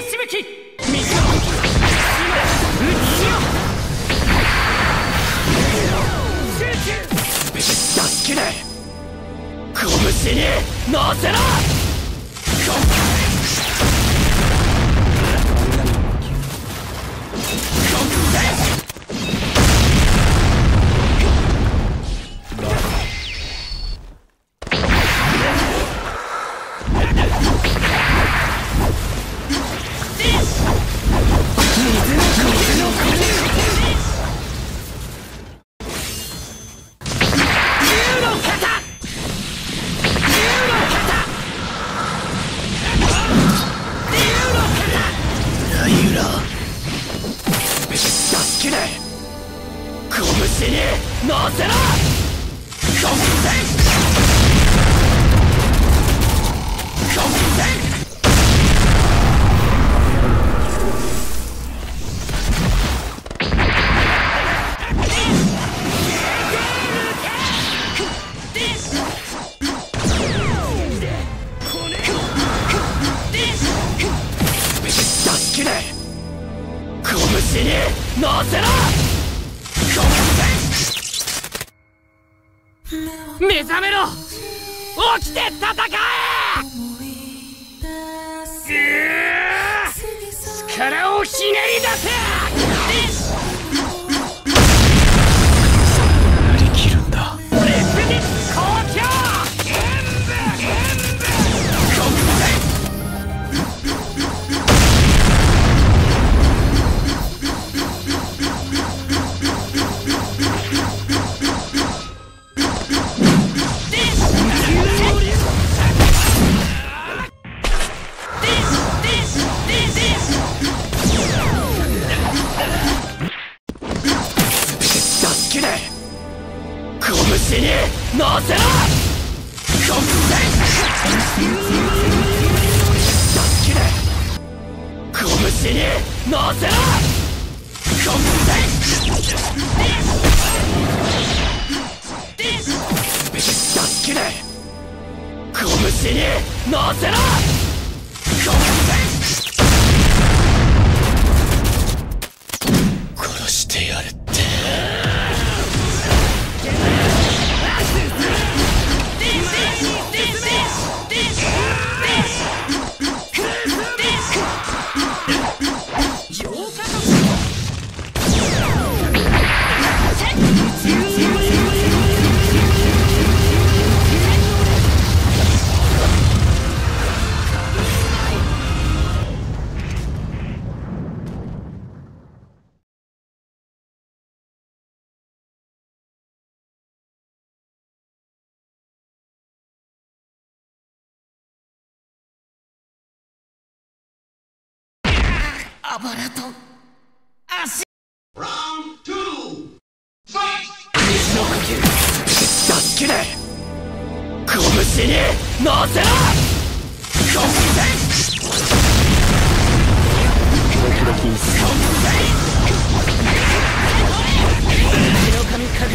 しぶき水の今打ちよ集中助けね拳に乗せろ目覚めろ起きて戦え力をひねり出せやりきるんだリップディス好調アバラと足ラウンド2ファイト水の呼吸助けね拳に乗せろ拳で白神神楽日の神から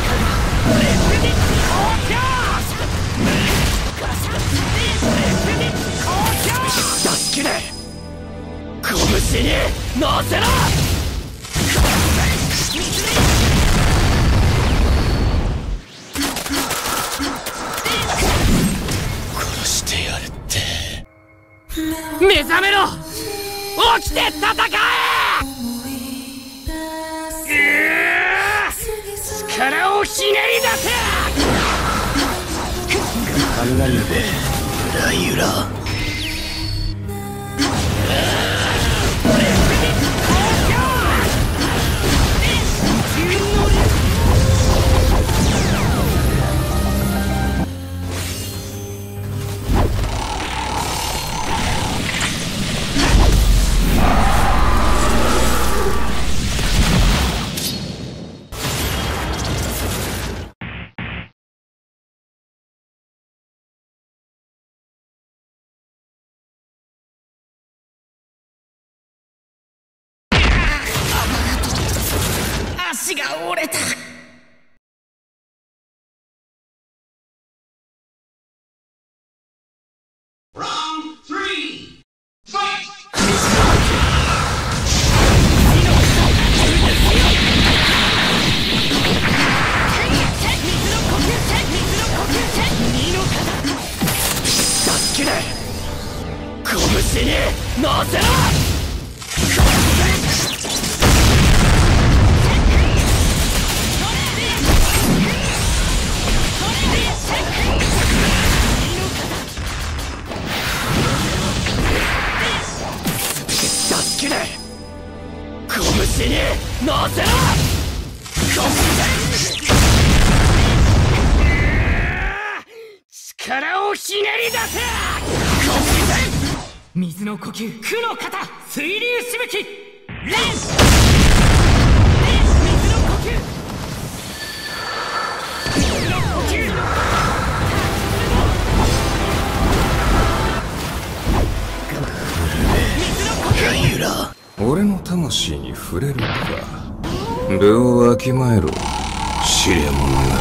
レフティッ好調レフティッ好調助けね拳に乗せろ殺してやるって目覚めろ起きて戦え力をひねり出せ雷でゆらゆら足が折れた。に乗せろ！拳に乗せろ！力をひねり出せ！水の呼吸、苦の型、水流しぶき、レン！水の呼吸、水の呼吸、水の呼吸。俺の魂に触れるか。礼をわきまえろ、知れ者が。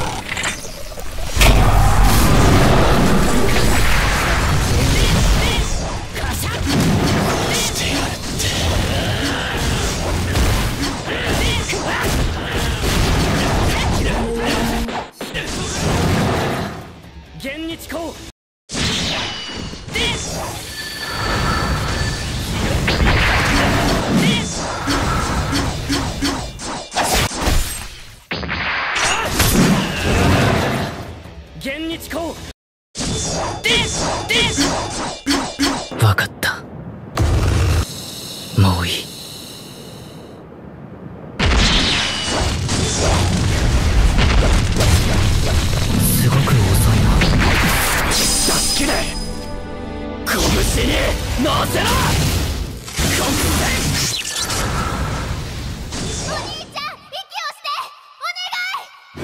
分かった、もういい。すごく遅いな。助けて、拳に乗せろ！お兄ちゃん、息をして、お願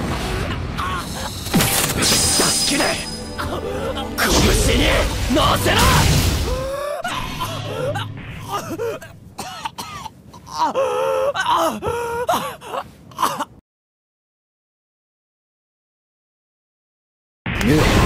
い！助けて、拳に乗せろ！Yeah.